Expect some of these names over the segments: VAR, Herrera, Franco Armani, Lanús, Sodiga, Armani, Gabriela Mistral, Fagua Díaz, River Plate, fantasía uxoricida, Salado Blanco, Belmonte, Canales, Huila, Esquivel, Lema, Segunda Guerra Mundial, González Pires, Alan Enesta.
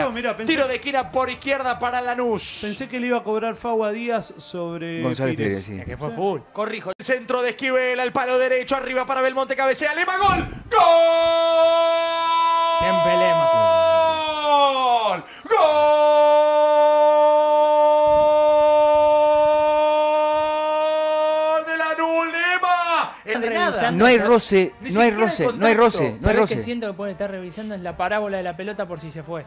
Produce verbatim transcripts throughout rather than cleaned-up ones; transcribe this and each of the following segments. esquina. Mira, pensé... Tiro de esquina por izquierda para Lanús. Pensé que le iba a cobrar Fagua Díaz sobre González Pires. Pires sí. Que fue sí. Full. Corrijo. El centro de Esquivel al palo derecho. Arriba para Belmonte. Cabecea. Lema. Gol. Gol. Siempre Lema. Gol. Gol. De Lanús. Lema. El de nada. No hay roce. No hay roce. No hay roce. No hay roce. Lo que siento que pueden estar revisando es la parábola de la pelota por si se fue.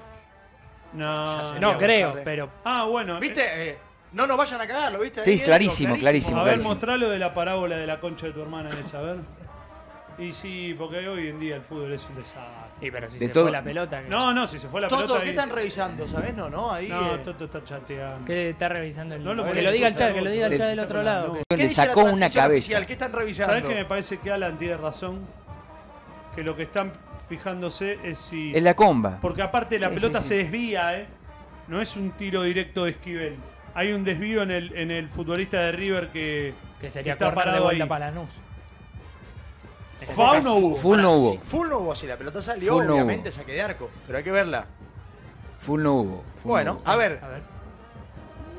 No, no creo, buscarle. Pero... Ah, bueno. ¿Viste? Eh, no nos vayan a cagarlo, ¿viste? Sí, clarísimo, clarísimo, clarísimo. A ver, clarísimo. Mostralo de la parábola de la concha de tu hermana esa, a ver. Y sí, porque hoy en día el fútbol es un desastre. Sí, pero si de se todo... fue la pelota... ¿qué? No, no, si se fue la Toto, pelota... Toto, ¿qué ahí... están revisando? ¿Sabés? No, no, ahí... No, eh... Toto está chateando. ¿Qué está revisando? El... No, lo que lo diga el chat, que lo diga el chat del otro lado. No. ¿Qué le sacó una cabeza? ¿Qué están revisando? ¿Sabés que me parece que Alan tiene razón? Que lo que están... fijándose es si... En la comba. Porque aparte la sí, pelota sí, sí. se desvía, ¿eh? No es un tiro directo de Esquivel. Hay un desvío en el, en el futbolista de River que, que sería está parado ahí. Para Lanús. Foul no hubo. Full no hubo. Full no hubo. Si la pelota salió, full obviamente no saque de arco. Pero hay que verla. Full no hubo. Full bueno, no hubo. A ver. A ver.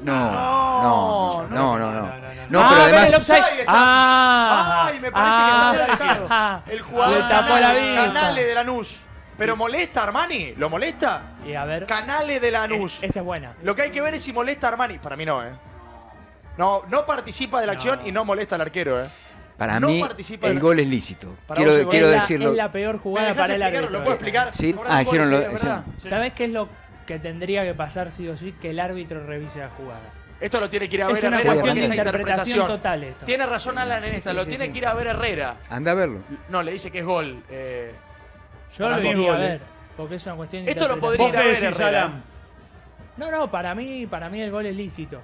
No, no, no, no, no, no, no, no ah, pero además... El ah, ¡Ay, me parece ah, que no será el ah, El jugador Canales, Canales de Lanús. ¿Pero molesta Armani? ¿Lo molesta? Y a ver... Canales de Lanús. Esa es buena. Lo que hay que ver es si molesta Armani. Para mí no, ¿eh? No, no participa de la no. acción y no molesta al arquero, ¿eh? Para no mí, el la... gol es lícito. Para quiero vos, quiero es decirlo. Es la peor jugada para el arquero. ¿Lo puedo explicar? Sí. Ah, hicieron lo... ¿Sabés qué es lo...? Que tendría que pasar sí o sí que el árbitro revise la jugada. Esto lo tiene que ir a ver Herrera. Es una cuestión de interpretación total esto. Tiene razón Alan Enesta, lo tiene que ir a ver Herrera. Anda a verlo. No, le dice que es gol. Eh, Yo lo digo a ver, porque es una cuestión de interpretación. Esto lo podría ir a ver Herrera. No, no, para mí, para mí el gol es lícito.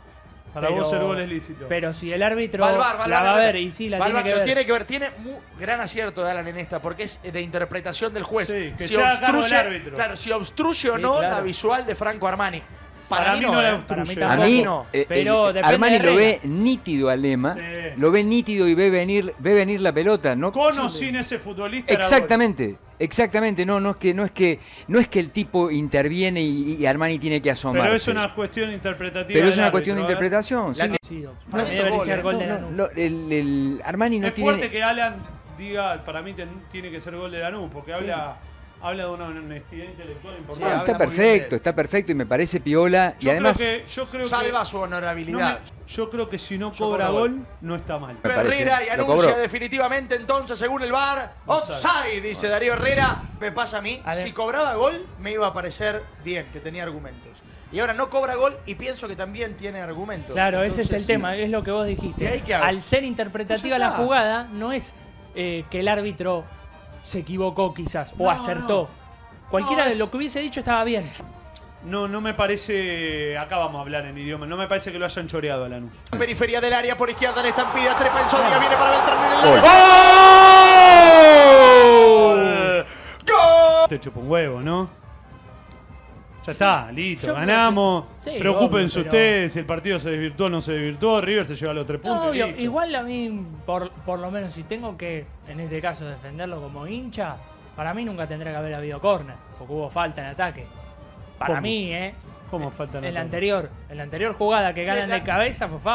Para pero, vos el gol es lícito. Pero si el árbitro Valvar, Valvar, la va a ver y sí la Valvar, tiene que ver. Tiene que ver, tiene muy gran acierto de Alan Enesta porque es de interpretación del juez. Sí, que si, obstruye, el árbitro. Claro, si obstruye o no sí, claro. la visual de Franco Armani. Para, para mí no, no la obstruye. Para mí a mí no. Eh, pero el, Armani lo ve nítido a Lema, sí. lo ve nítido y ve venir, ve venir la pelota. No, con o sin ese futbolista. Exactamente. Exactamente, no, no es que no es que no es que el tipo interviene y, y Armani tiene que asomarse. Pero es una cuestión interpretativa. Pero es una árbitro, cuestión de interpretación. La sí. Sí, para mí gol, ser gol no, de Lanús. No, no, el, el Armani no es tiene... fuerte que Alan diga, para mí ten, tiene que ser gol de Lanús, porque sí. habla habla de una honestidad intelectual importante. Sí, está perfecto, está perfecto y me parece piola yo y además que, yo creo salva que, su honorabilidad. No me, yo creo que si no cobra gol, gol no está mal. Herrera y anuncia definitivamente entonces según el V A R, offside, dice Darío Herrera. Me pasa a mí, a si cobraba gol me iba a parecer bien, que tenía argumentos. Y ahora no cobra gol y pienso que también tiene argumentos. Claro, entonces, ese es el tema, es lo que vos dijiste. Al ser interpretativa la jugada no es eh, que el árbitro se equivocó quizás, o no, acertó. No. Cualquiera no, es... de lo que hubiese dicho estaba bien. No, no me parece... Acá vamos a hablar en idioma. No me parece que lo hayan choreado a Lanús. Periferia del área, por izquierda, en estampida, trepa en Sodiga, viene para Beltrán en el... ¡Gol! ¡Gol! Te chupa un huevo, ¿no? Ya está, listo, yo ganamos. Que... Sí, preocúpense obvio, pero... ustedes, si el partido se desvirtuó o no se desvirtuó, River se lleva los tres puntos. Obvio, igual a mí, por, por lo menos, si tengo que, en este caso, defenderlo como hincha, para mí nunca tendrá que haber habido córner, porque hubo falta en ataque. Para ¿Cómo? Mí, ¿eh? ¿Cómo falta en, en ataque? La anterior, en la anterior jugada que ganan sí, la... de cabeza fue foul.